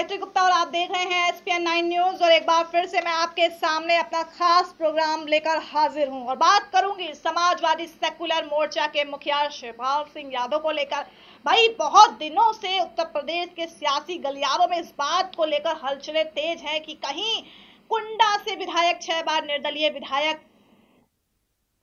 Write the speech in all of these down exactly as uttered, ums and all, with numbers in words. गायत्री गुप्ता और आप देख रहे हैं एसपीएन नाइन न्यूज। और एक बार फिर से मैं आपके सामने अपना खास प्रोग्राम लेकर हाजिर हूं और बात करूंगी समाजवादी सेकुलर मोर्चा के मुखिया शिवपाल सिंह यादव को लेकर। भाई बहुत दिनों से उत्तर प्रदेश के सियासी गलियारों में इस बात को लेकर हलचलें तेज हैं कि कहीं कुंडा से विधायक, छह बार निर्दलीय विधायक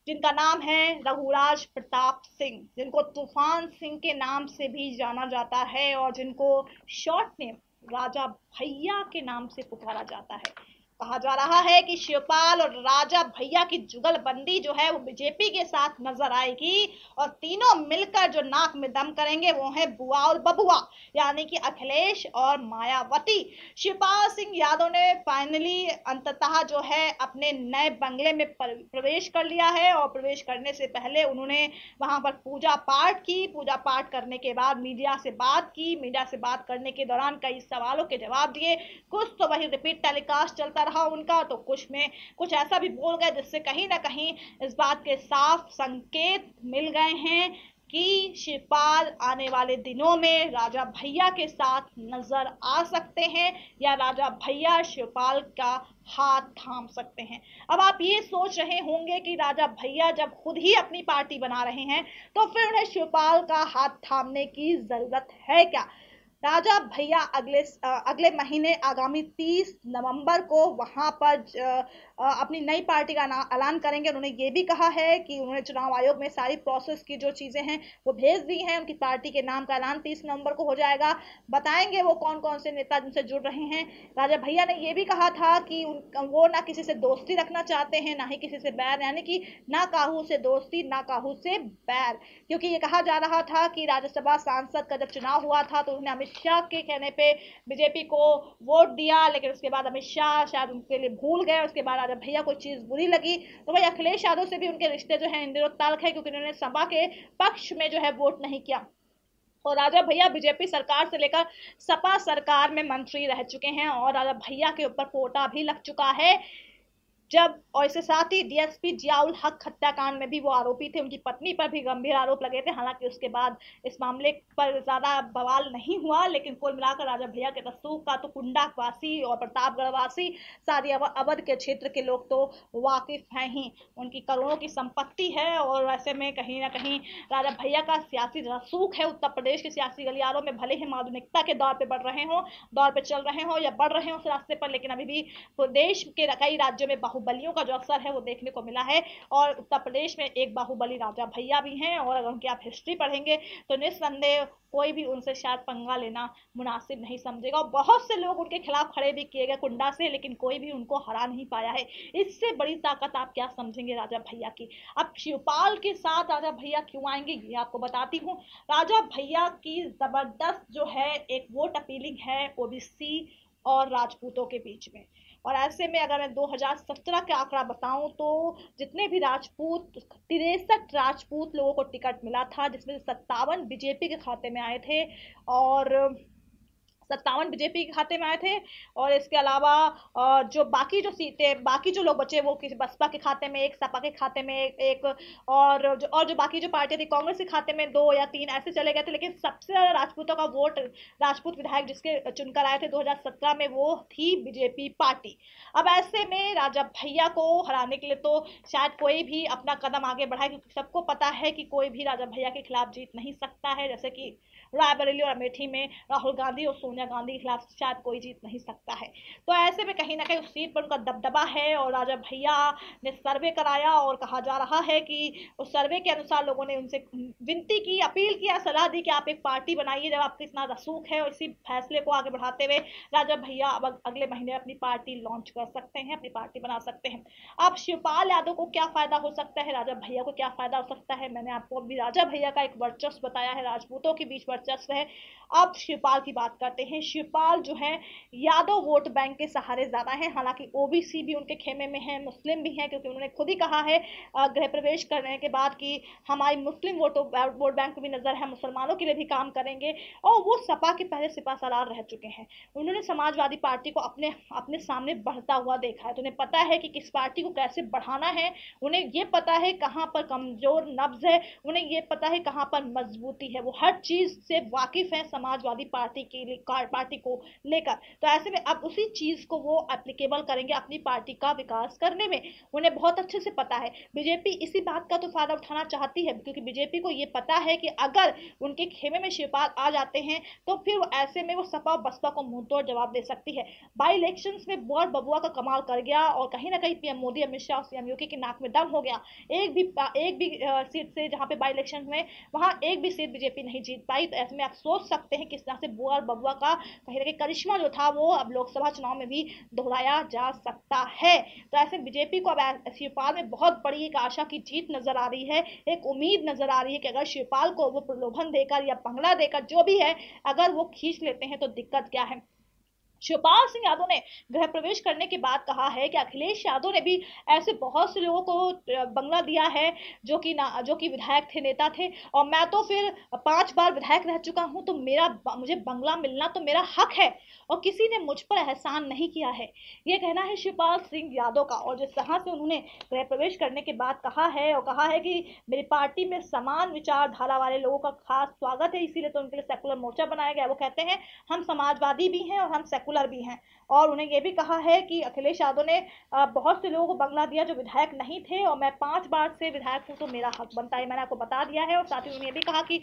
जिनका नाम है रघुराज प्रताप सिंह, जिनको तूफान सिंह के नाम से भी जाना जाता है और जिनको शॉर्ट नेम राजा भैया के नाम से पुकारा जाता है। कहा जा रहा है कि शिवपाल और राजा भैया की जुगलबंदी जो है वो बीजेपी के साथ नजर आएगी और तीनों मिलकर जो नाक में दम करेंगे वो है बुआ और बबुआ, यानी कि अखिलेश और मायावती। शिवपाल सिंह यादव ने फाइनली अंततः जो है अपने नए बंगले में प्रवेश कर लिया है और प्रवेश करने से पहले उन्होंने वहां पर पूजा पाठ की। पूजा पाठ करने के बाद मीडिया से बात की। मीडिया से बात करने के दौरान कई सवालों के जवाब दिए। कुछ तो वही रिपीट टेलीकास्ट चलता रहा उनका, तो कुछ में कुछ ऐसा भी बोल गए जिससे कहीं ना कहीं इस बात के साफ संकेत मिल गए हैं कि शिवपाल आने वाले दिनों में राजा भैया के साथ नजर आ सकते हैं या राजा भैया शिवपाल का हाथ थाम सकते हैं। अब आप ये सोच रहे होंगे कि राजा भैया जब खुद ही अपनी पार्टी बना रहे हैं तो फिर उन्हें शिवपाल का हाथ थामने की जरूरत है क्या? राजा भैया अगले अगले महीने आगामी तीस नवंबर को वहां पर अपनी नई पार्टी का ऐलान करेंगे। उन्होंने ये भी कहा है कि उन्होंने चुनाव आयोग में सारी प्रोसेस की जो चीज़ें हैं वो भेज दी हैं। उनकी पार्टी के नाम का ऐलान तीस नवंबर को हो जाएगा। बताएंगे वो कौन कौन से नेता जिनसे जुड़ रहे हैं। राजा भैया ने ये भी कहा था कि वो ना किसी से दोस्ती रखना चाहते हैं, ना ही किसी से बैर, यानी कि ना काहू से दोस्ती ना काहू से बैर, क्योंकि ये कहा जा रहा था कि राज्यसभा सांसद का जब चुनाव हुआ था तो उन्होंने अमित शाह के कहने पे बीजेपी को वोट दिया, लेकिन उसके बाद अमित शाह शायद उनके लिए भूल गए। उसके बाद राजा भैया को चीज़ बुरी लगी तो भाई अखिलेश यादव से भी उनके रिश्ते जो हैं इन दिनों तल्ख है, क्योंकि उन्होंने सपा के पक्ष में जो है वोट नहीं किया। और राजा भैया बीजेपी सरकार से लेकर सपा सरकार में मंत्री रह चुके हैं और राजा भैया के ऊपर कोटा भी लग चुका है। जब और इसके साथ ही डीएसपी जियाउल हक हत्याकांड में भी वो आरोपी थे, उनकी पत्नी पर भी गंभीर आरोप लगे थे। हालांकि उसके बाद इस मामले पर ज़्यादा बवाल नहीं हुआ, लेकिन कुल मिलाकर राजा भैया के रसूख का तो कुंडावासी और प्रतापगढ़वासी सारी अवध के क्षेत्र के लोग तो वाकिफ हैं ही। उनकी करोड़ों की संपत्ति है और ऐसे में कहीं ना कहीं राजा भैया का सियासी रसूख है उत्तर प्रदेश के सियासी गलियारों में। भले ही आधुनिकता के दौर पर बढ़ रहे हों, दौर पर चल रहे हों या बढ़ रहे हों उस रास्ते पर, लेकिन अभी भी प्रदेश के कई राज्यों में बाहुबलियों का जो अवसर है वो देखने को मिला है और उत्तर प्रदेश में एक बाहुबली राजा भैया भी हैं। और अगर उनकी आप हिस्ट्री पढ़ेंगे तो निस्संदेह कोई भी उनसे शायद पंगा लेना मुनासिब नहीं समझेगा। बहुत से लोग उनके खिलाफ खड़े भी किए गए कुंडा से, लेकिन कोई भी उनको हरा नहीं पाया है। इससे बड़ी ताकत आप क्या समझेंगे राजा भैया की? अब शिवपाल के साथ राजा भैया क्यों आएंगे ये आपको बताती हूँ। राजा भैया की जबरदस्त जो है एक वोट अपीलिंग है ओबीसी और राजपूतों के बीच में। और ऐसे में अगर मैं दो हज़ार सत्रह के आंकड़ा बताऊं तो जितने भी राजपूत, तिरसठ राजपूत लोगों को टिकट मिला था, जिसमें सत्तावन बीजेपी के खाते में आए थे और सत्तावन बीजेपी के खाते में आए थे और इसके अलावा जो बाकी जो सीटें, बाकी जो लोग बचे वो किसी बसपा के खाते में एक, सपा के खाते में एक और जो और जो बाकी जो पार्टियां थी कांग्रेस के खाते में दो या तीन ऐसे चले गए थे। लेकिन सबसे ज़्यादा राजपूतों का वोट, राजपूत विधायक जिसके चुनकर आए थे दो हज़ार सत्रह में, वो थी बीजेपी पार्टी। अब ऐसे में राजा भैया को हराने के लिए तो शायद कोई भी अपना कदम आगे बढ़ाए, क्योंकि सबको पता है कि कोई भी राजा भैया के खिलाफ जीत नहीं सकता है, जैसे कि रायबरेली और अमेठी में राहुल गांधी और सोनिया गांधी के खिलाफ शायद कोई जीत नहीं सकता है। तो ऐसे में कहीं ना कहीं उस सीट पर उनका दबदबा है। और राजा भैया ने सर्वे कराया और कहा जा रहा है कि उस सर्वे के अनुसार लोगों ने उनसे विनती की, अपील किया, सलाह दी कि आप एक पार्टी बनाइए जब आपको इतना रसूख है। और इसी फैसले को आगे बढ़ाते हुए राजा भैया अब अगले महीने अपनी पार्टी लॉन्च कर सकते हैं, अपनी पार्टी बना सकते हैं। अब शिवपाल यादव को क्या फ़ायदा हो सकता है, राजा भैया को क्या फ़ायदा हो सकता है? मैंने आपको अभी राजा भैया का एक वर्चस्व बताया है, राजपूतों के बीच वर्चस्व है। अब शिवपाल की बात करते हैं। शिवपाल जो है यादव वोट बैंक के सहारे ज़्यादा हैं। हालांकि ओबीसी भी उनके खेमे में हैं, मुस्लिम भी हैं, क्योंकि उन्होंने खुद ही कहा है गृह प्रवेश करने के बाद कि हमारी मुस्लिम वोटों वोट बैंक को भी नज़र है, मुसलमानों के लिए भी काम करेंगे। और वो सपा के पहले सिपा सलार रह चुके हैं। उन्होंने समाजवादी पार्टी को अपने अपने सामने बढ़ता हुआ देखा है, तो उन्हें पता है कि किस पार्टी को कैसे बढ़ाना है। उन्हें ये पता है कहाँ पर कमज़ोर नब्ज़ है, उन्हें ये पता है कहाँ पर मजबूती है। वो हर चीज़ से वाकिफ़ हैं समाजवादी पार्टी के लिए पार्टी को लेकर। तो ऐसे में अब उसी चीज को वो एप्लीकेबल करेंगे अपनी पार्टी का विकास करने में। उन्हें बहुत अच्छे से पता है, बीजेपी इसी बात का तो फायदा उठाना चाहती है, क्योंकि बीजेपी को ये पता है कि अगर उनके खेमे में शिवपाल आ जाते हैं तो फिर ऐसे में वो सपा बसपा को मुंहतोड़ जवाब दे सकती है। बाई इलेक्शंस में बॉल बबुआ का कमाल कर गया और कहीं ना कहीं पीएम मोदी, अमित शाह, सीएम योगी के नाक में दम हो गया। एक भी एक भी सीट से जहाँ पे बाई इलेक्शन में वहाँ एक भी सीट बीजेपी नहीं जीत पाई। तो ऐसे में आप सोच सकते हैं किस तरह से बॉल बबुआ का कहीं ना कहीं करिश्मा जो था वो अब लोकसभा चुनाव में भी दोहराया जा सकता है। तो ऐसे बीजेपी को अब शिवपाल में बहुत बड़ी एक आशा की जीत नजर आ रही है, एक उम्मीद नजर आ रही है कि अगर शिवपाल को वो प्रलोभन देकर या पंगला देकर जो भी है अगर वो खींच लेते हैं तो दिक्कत क्या है। शिवपाल सिंह यादव ने गृह प्रवेश करने के बाद कहा है कि अखिलेश यादव ने भी ऐसे बहुत से लोगों को बंगला दिया है जो कि ना जो कि विधायक थे, नेता थे, और मैं तो फिर पांच बार विधायक रह चुका हूं, तो मेरा मुझे बंगला मिलना तो मेरा हक है और किसी ने मुझ पर एहसान नहीं किया है। ये कहना है शिवपाल सिंह यादव का। और जिस तरह से उन्होंने गृह प्रवेश करने के बाद कहा है और कहा है कि मेरी पार्टी में समान विचारधारा वाले लोगों का खास स्वागत है, इसीलिए तो उनके लिए सेकुलर मोर्चा बनाया गया। वो कहते हैं हम समाजवादी भी हैं और हम सेकुलर भी हैं। और उन्हें यह भी कहा है कि अखिलेश यादव ने बहुत से लोगों को बंगला दिया जो विधायक नहीं थे, और मैं पाँच बार से विधायक हूँ तो मेरा हक बनता है, मैंने आपको बता दिया है। और साथ ही उन्होंने ये भी कहा कि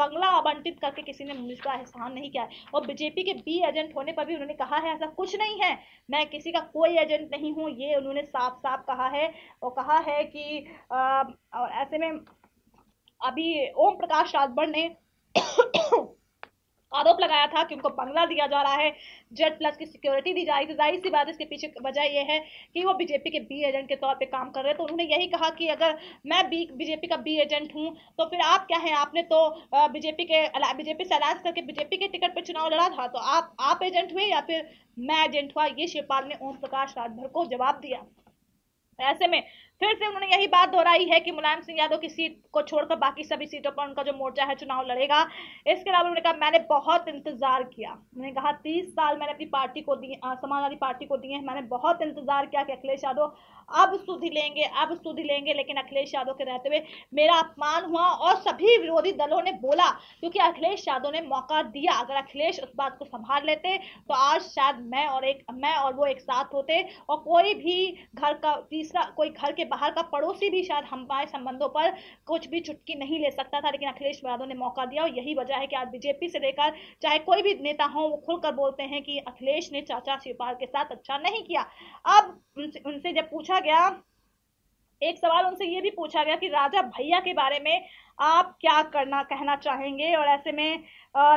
बंगला आवंटित करके किसी ने मुझ पर एहसान नहीं किया है। और बीजेपी के बी एजेंट होने पर भी उन्होंने कहा है ऐसा कुछ नहीं है, मैं किसी का कोई एजेंट नहीं हूँ, ये उन्होंने साफ साफ कहा है। और कहा है कि आ, और ऐसे में अभी ओम प्रकाश राजभर ने आरोप लगाया था कि उनको बंगला दिया जा रहा है, जेड प्लस की सिक्योरिटी दी जा रही थी। जाहिर सी बात इसके पीछे वजह यह है कि वो बीजेपी के बी एजेंट के तौर पे काम कर रहे हैं। तो उन्होंने यही कहा कि अगर मैं बी बीजेपी का बी एजेंट हूँ तो फिर आप क्या हैं, आपने तो बीजेपी के बीजेपी से अलायंस करके बीजेपी के टिकट पर चुनाव लड़ा था, तो आप आप एजेंट हुए या फिर मैं एजेंट हुआ। ये शिवपाल ने ओम प्रकाश राजभर को जवाब दिया। ऐसे में फिर से उन्होंने यही बात दोहराई है कि मुलायम सिंह यादव की सीट को छोड़कर बाकी सभी सीटों पर उनका जो मोर्चा है चुनाव लड़ेगा। इसके अलावा उन्होंने कहा मैंने बहुत इंतजार किया, मैंने कहा तीस साल मैंने अपनी पार्टी को दिए, समाजवादी पार्टी को दिए हैं, मैंने बहुत इंतजार किया कि अखिलेश यादव अब सुधि लेंगे अब सुधि लेंगे लेकिन अखिलेश यादव के रहते हुए मेरा अपमान हुआ और सभी विरोधी दलों ने बोला, क्योंकि अखिलेश यादव ने मौका दिया। अगर अखिलेश उस बात को संभाल लेते तो आज शायद मैं और एक मैं और वो एक साथ होते और कोई भी घर का तीसरा कोई घर के बाहर का पड़ोसी भी शायद हमारे संबंधों पर कुछ भी चुटकी नहीं ले सकता था। लेकिन अखिलेश यादव ने मौका दिया और यही वजह है कि आज बीजेपी से लेकर चाहे कोई भी नेता हो वो खुलकर बोलते हैं कि अखिलेश ने चाचा शिवपाल के साथ अच्छा नहीं किया। अब उनसे जब पूछा गया, एक सवाल उनसे ये भी पूछा गया कि राजा भैया के बारे में आप क्या करना कहना चाहेंगे, और ऐसे में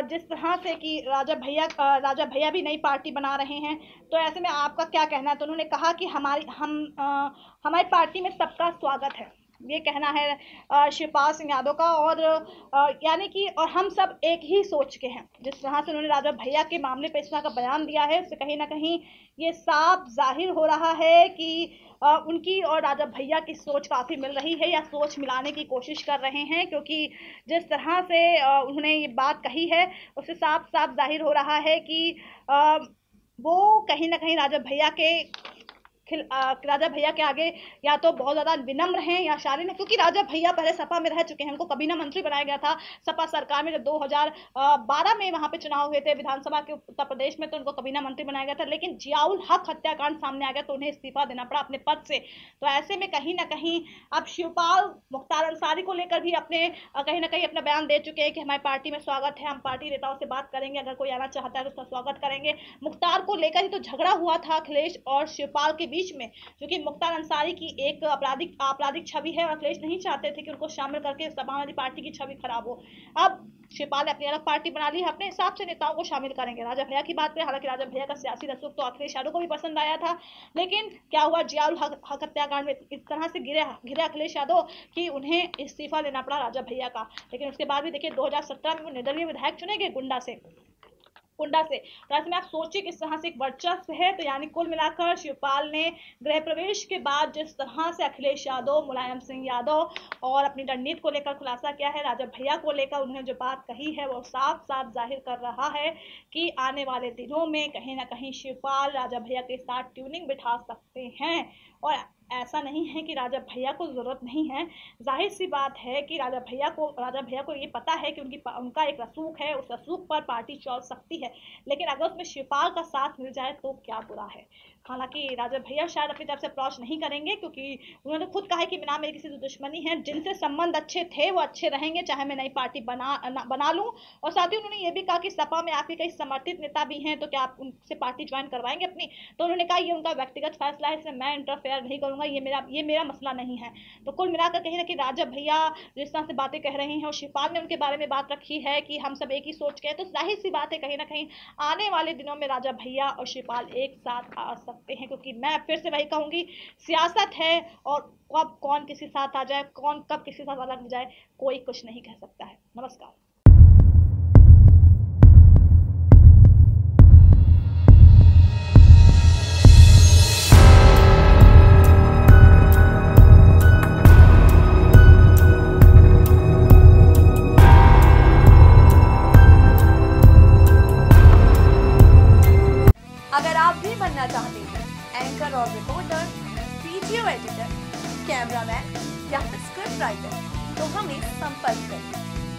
जिस तरह से कि राजा भैया राजा भैया भी नई पार्टी बना रहे हैं तो ऐसे में आपका क्या कहना है। तो उन्होंने कहा कि हमारी हम हमारी पार्टी में सबका स्वागत है, ये कहना है शिवपाल सिंह यादव का। और यानी कि और हम सब एक ही सोच के हैं। जिस तरह से उन्होंने राजा भैया के मामले पर इस तरह का बयान दिया है उससे कहीं ना कहीं ये साफ जाहिर हो रहा है कि उनकी और राजा भैया की सोच काफ़ी मिल रही है या सोच मिलाने की कोशिश कर रहे हैं, क्योंकि जिस तरह से उन्होंने ये बात कही है उससे साफ साफ जाहिर हो रहा है कि वो कहीं ना कहीं राजा भैया के राजा भैया के आगे या तो बहुत ज्यादा विनम्र हैं या शालीन हैं, क्योंकि राजा भैया पहले सपा में रह चुके हैं। उनको कभी ना मंत्री बनाया गया था सपा सरकार में, जब दो हज़ार बारह में वहां पे चुनाव हुए थे विधानसभा के उत्तर प्रदेश में, तो उनको कभी ना मंत्री बनाया गया था। लेकिन जियाउल हक हत्याकांड सामने आ गया तो उन्हें इस्तीफा देना पड़ा अपने पद से। तो ऐसे में कहीं ना कहीं अब शिवपाल मुख्तार अंसारी को लेकर भी अपने कहीं ना कहीं अपना बयान दे चुके हैं कि हमारी पार्टी में स्वागत है, हम पार्टी नेताओं से बात करेंगे, अगर कोई आना चाहता है तो उसका स्वागत करेंगे। मुख्तार को लेकर ही तो झगड़ा हुआ था अखिलेश और शिवपाल के बीच में, क्योंकि मुख्तार अंसारी की एक आपराधिक आपराधिक छवि है और अखिलेश नहीं चाहते थे कि उनको शामिल करके समाजवादी पार्टी की छवि खराब हो। अब शिवपाल ने अपनी अलग पार्टी बना ली है, अपने हिसाब से नेताओं को शामिल करेंगे। राजा भैया की बात करें, हालांकि राजा भैया का सियासी रसूख तो अखिलेश यादव को भी पसंद आया था, लेकिन क्या हुआ जियाउल हक हत्याकांड में इस तरह से गिरे गिरे अखिलेश यादव कि उन्हें इस्तीफा देना पड़ा राजा भैया का। लेकिन उसके बाद भी देखिए दो हजार सत्रह में वो निर्दलीय विधायक चुने गए गुंडा से कुंडा से। तो ऐसे में आप सोचिए किस तरह से एक वर्चस्व है। तो यानी कुल मिलाकर शिवपाल ने गृह प्रवेश के बाद जिस तरह से अखिलेश यादव, मुलायम सिंह यादव और अपनी रणनीति को लेकर खुलासा किया है, राजा भैया को लेकर उन्होंने जो बात कही है वो साफ साफ जाहिर कर रहा है कि आने वाले दिनों में कहीं ना कहीं शिवपाल राजा भैया के साथ ट्यूनिंग बिठा सकते हैं। और ऐसा नहीं है कि राजा भैया को ज़रूरत नहीं है। जाहिर सी बात है कि राजा भैया को राजा भैया को ये पता है कि उनकी उनका एक रसूख है, उस रसूख पर पार्टी चल सकती है, लेकिन अगर उसमें शिवपाल का साथ मिल जाए तो क्या बुरा है। हालांकि राजा भैया शायद अपनी तरफ से अप्रोच नहीं करेंगे, क्योंकि उन्होंने खुद कहा है कि ना मेरी किसी से दुश्मनी है, जिनसे संबंध अच्छे थे वो अच्छे रहेंगे, चाहे मैं नई पार्टी बना बना लूँ। और साथ ही उन्होंने ये भी कहा कि सपा में आपके कई समर्थित नेता भी हैं, तो क्या आप उनसे पार्टी ज्वाइन करवाएंगे अपनी? तो उन्होंने कहा ये उनका व्यक्तिगत फैसला है, इसमें मैं इंटरफेयर नहीं करूँगा, ये मेरा ये मेरा मसला नहीं है। तो कुल मिलाकर कहीं कि राजा भैया जिस तरह से बातें कह रहे हैं और शिवपाल ने उनके बारे में बात रखी है कि हम सब एक ही सोच के, तो जाहिर सी बात है कहीं ना कहीं आने वाले दिनों में राजा भैया और शिवपाल एक साथ आ सकते हैं, क्योंकि मैं फिर से वही कहूँगी सियासत है, और कब कौन किसी साथ आ जाए, कौन कब किसी साथ अलग हो जाए, कोई कुछ नहीं कह सकता है। नमस्कार। अगर आप भी बनना चाहते हैं एंकर और रिपोर्टर, वीडियो एडिटर, कैमरामैन या स्क्रिप्ट राइटर, तो हमें संपर्क करें।